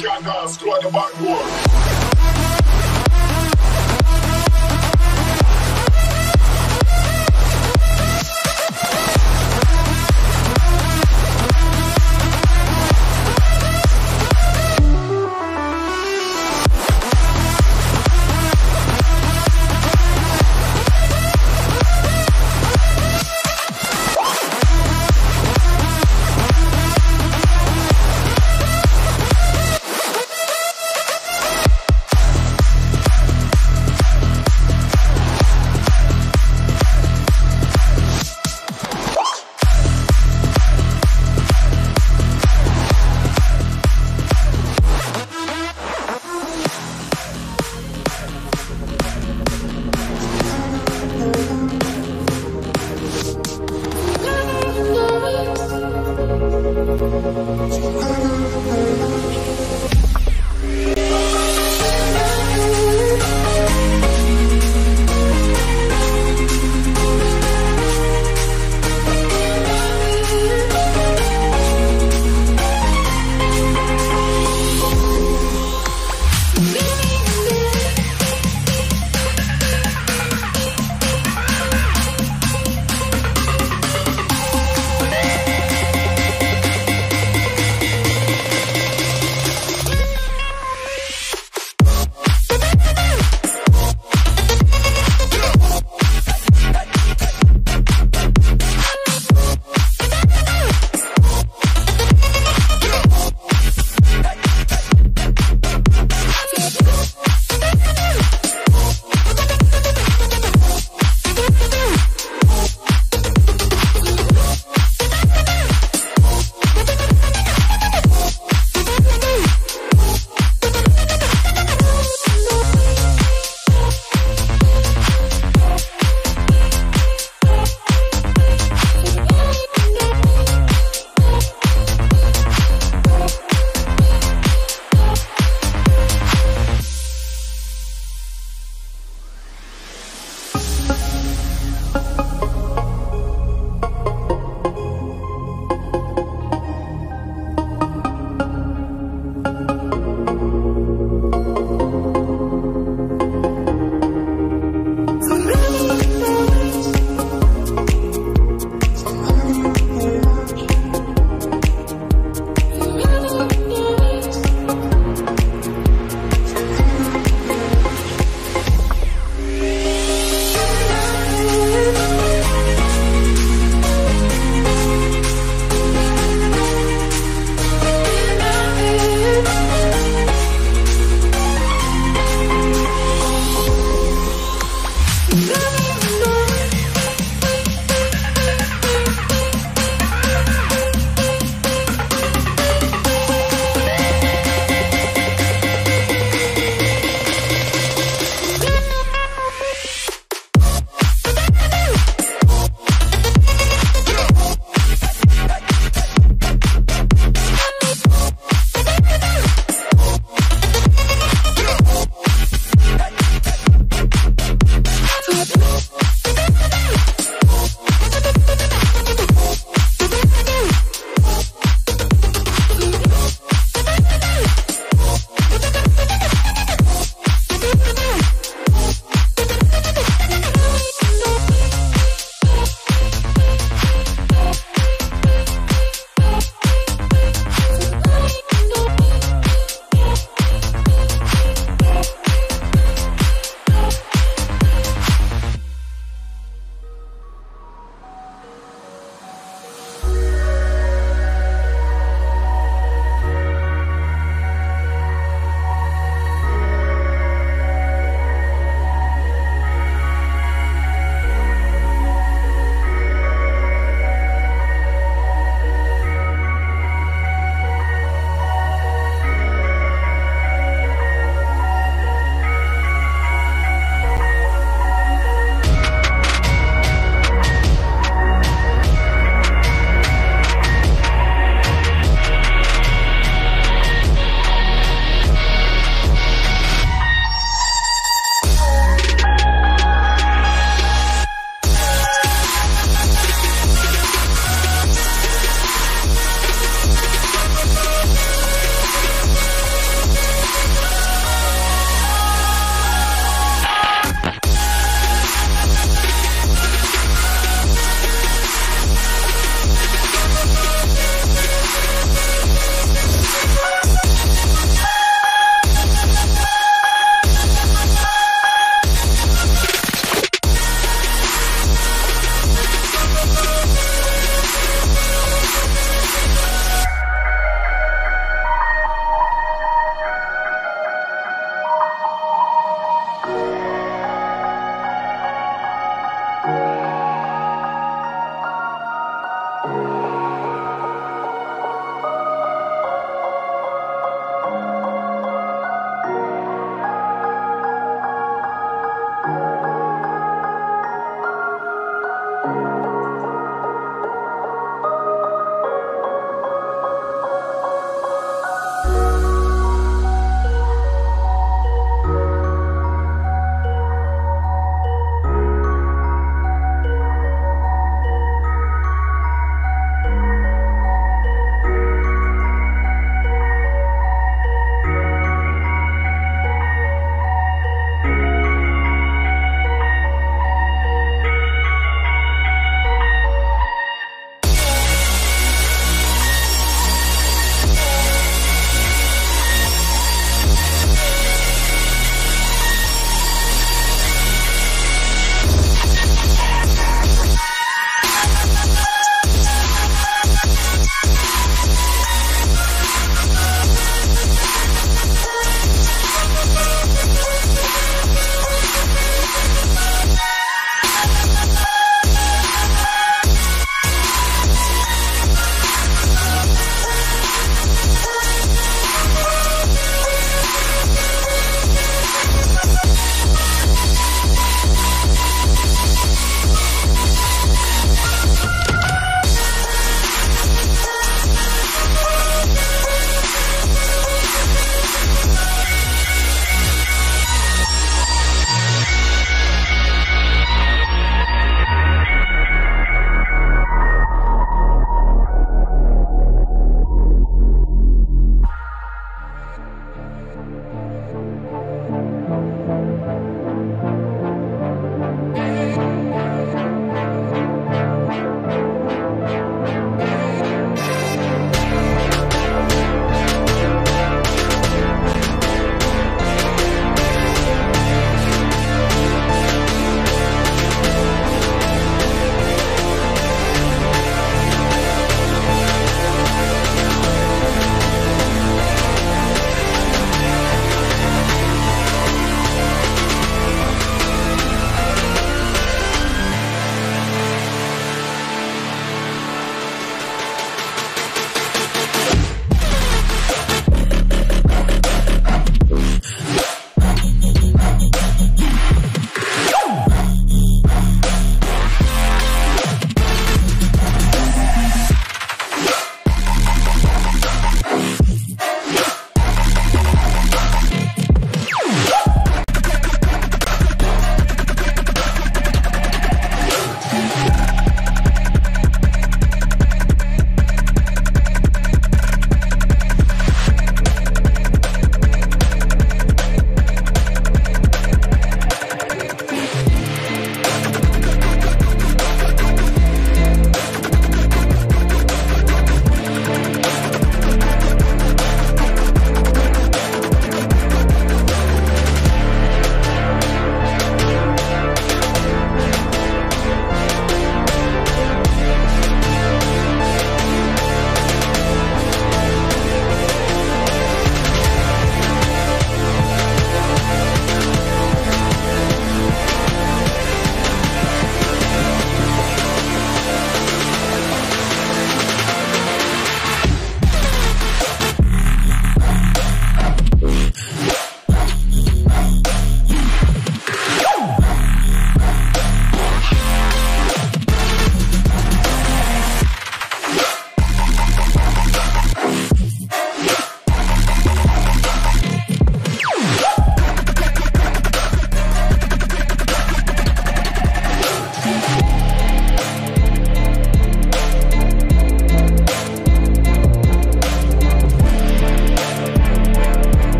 Jackass, try the back door.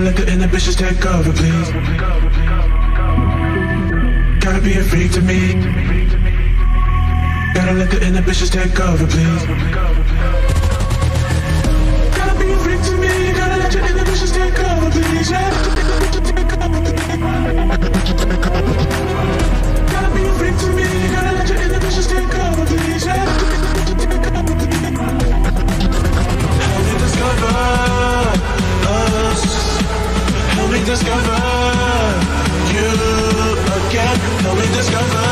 the liquor and the bitches take over, please. Gotta be a freak to me. Got the liquor and the bitches take over, please. Gotta be a freak to me. Got the liquor and the bitches take over, please. Gotta be a freak to me. Got the liquor and the bitches take over, please. Help me discover us. Help me discover you again. Help me discover.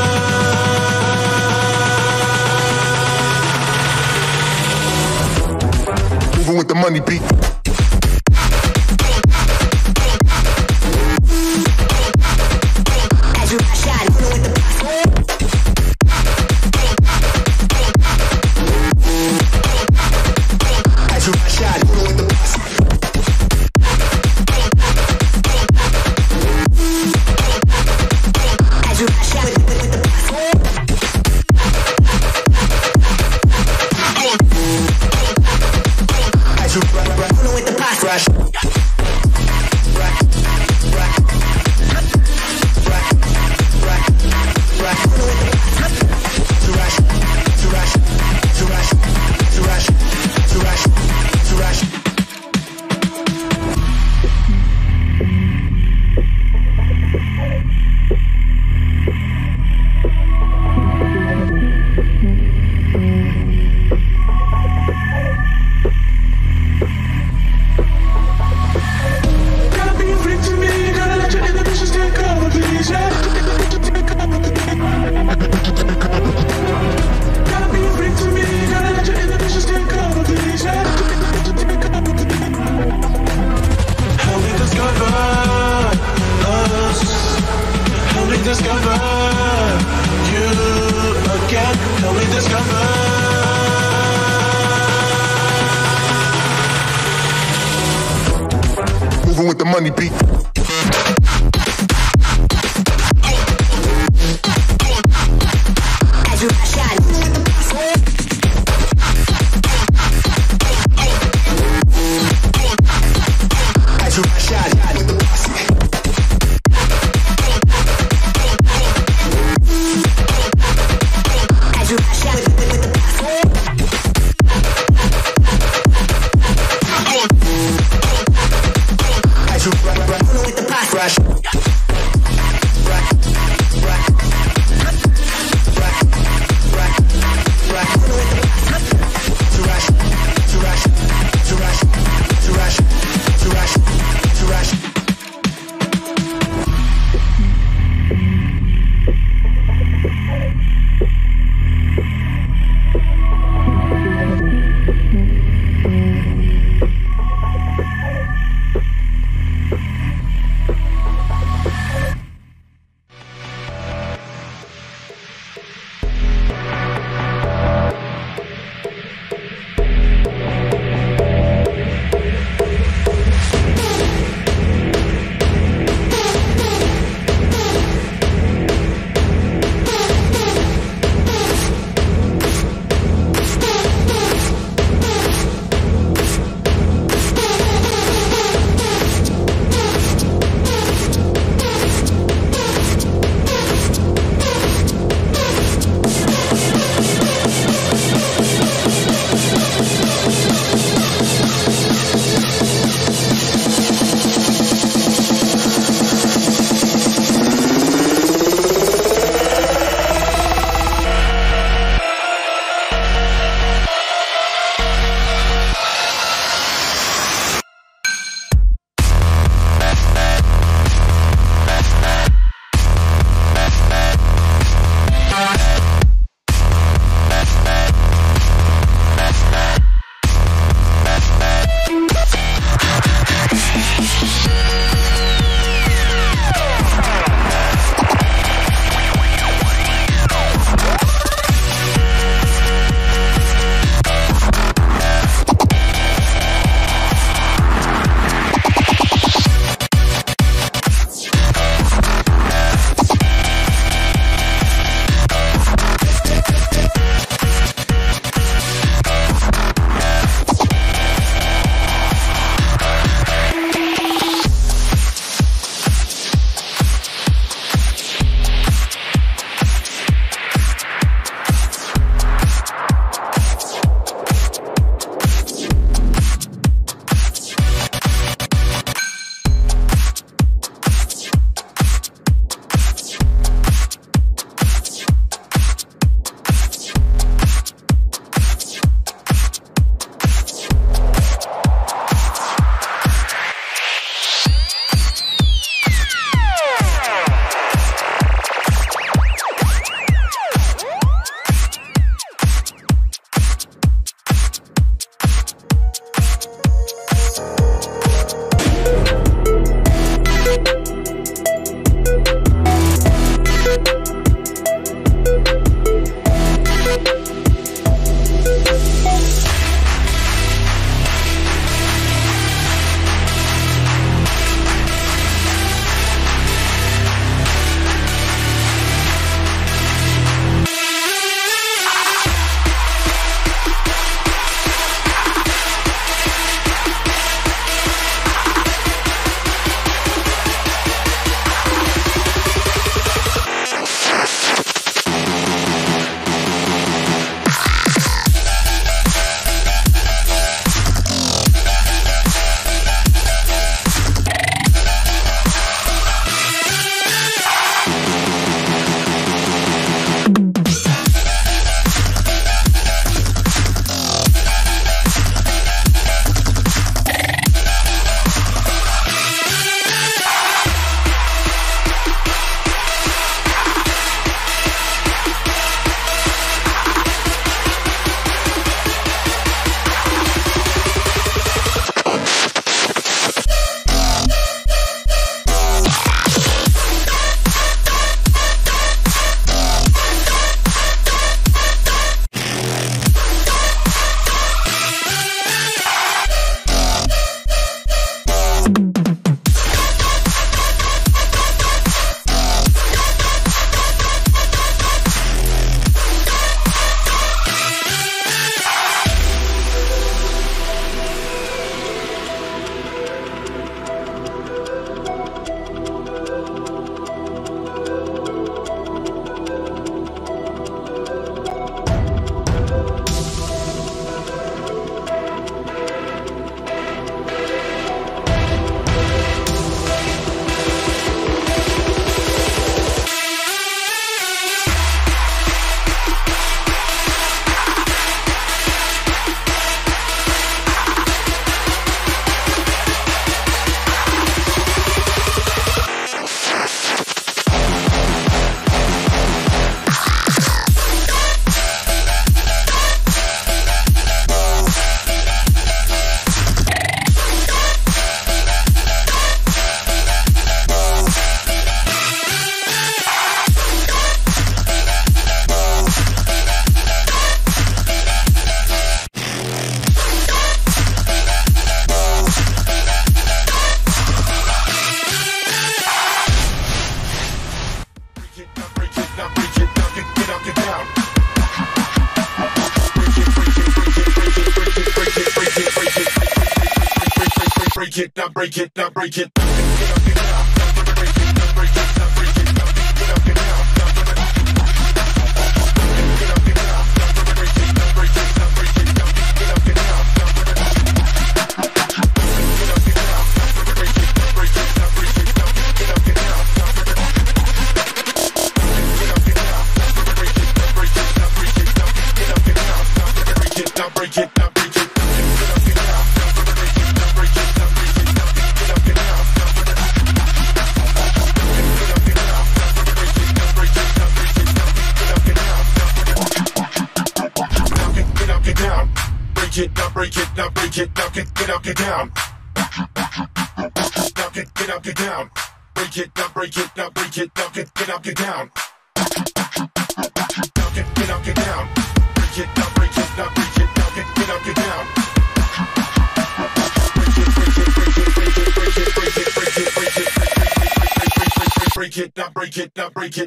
Moving with the money beat. break it, now break it, now break it. Get down. Now get up, get down. Break it, now break it, now break it, now get up, get down. Now get up, get down. Break it, now break it, now break it, now get up, get down. Break it, break it, break it, break it, break it, break it, break it, break it, break it, now break it, now break it, break it, break it, break it, break it,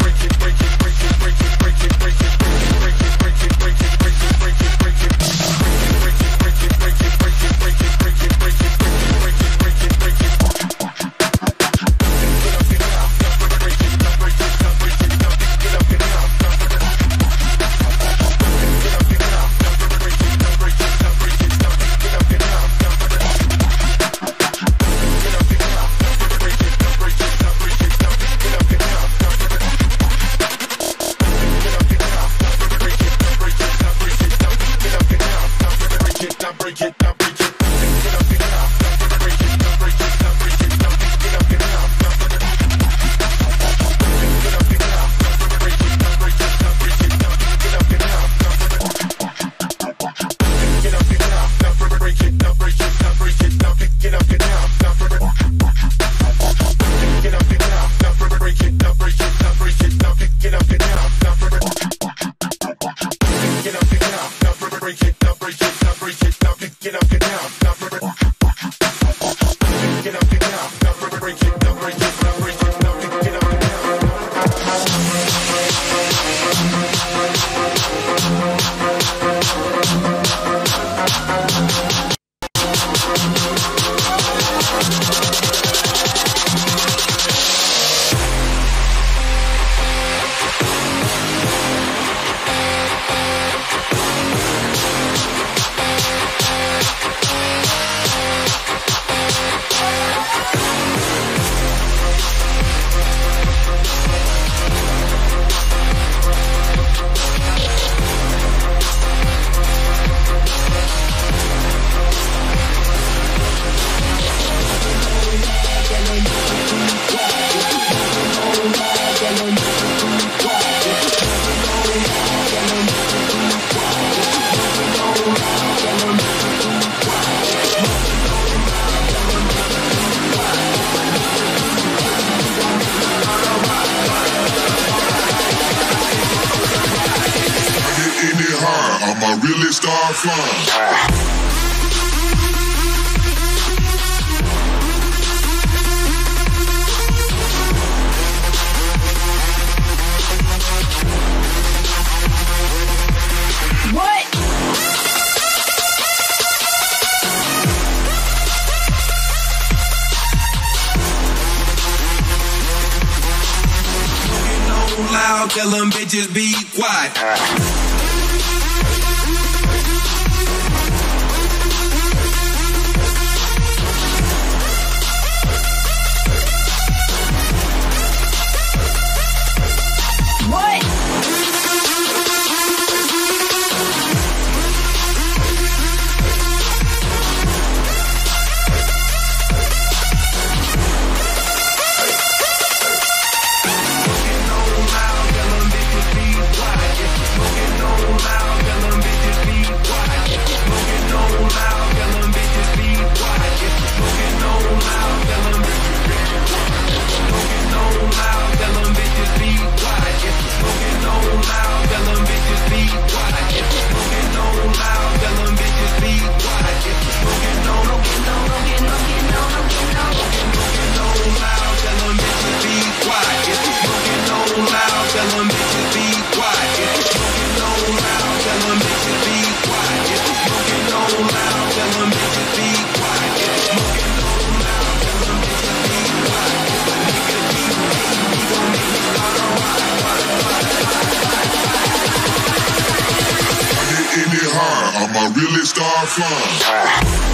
break it, break it, break it, break it, break it, break it, break it, break it, break it, break it, break it, break it. Tell them bitches be quiet. really start flying.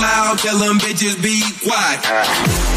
Loud, tell them bitches be quiet.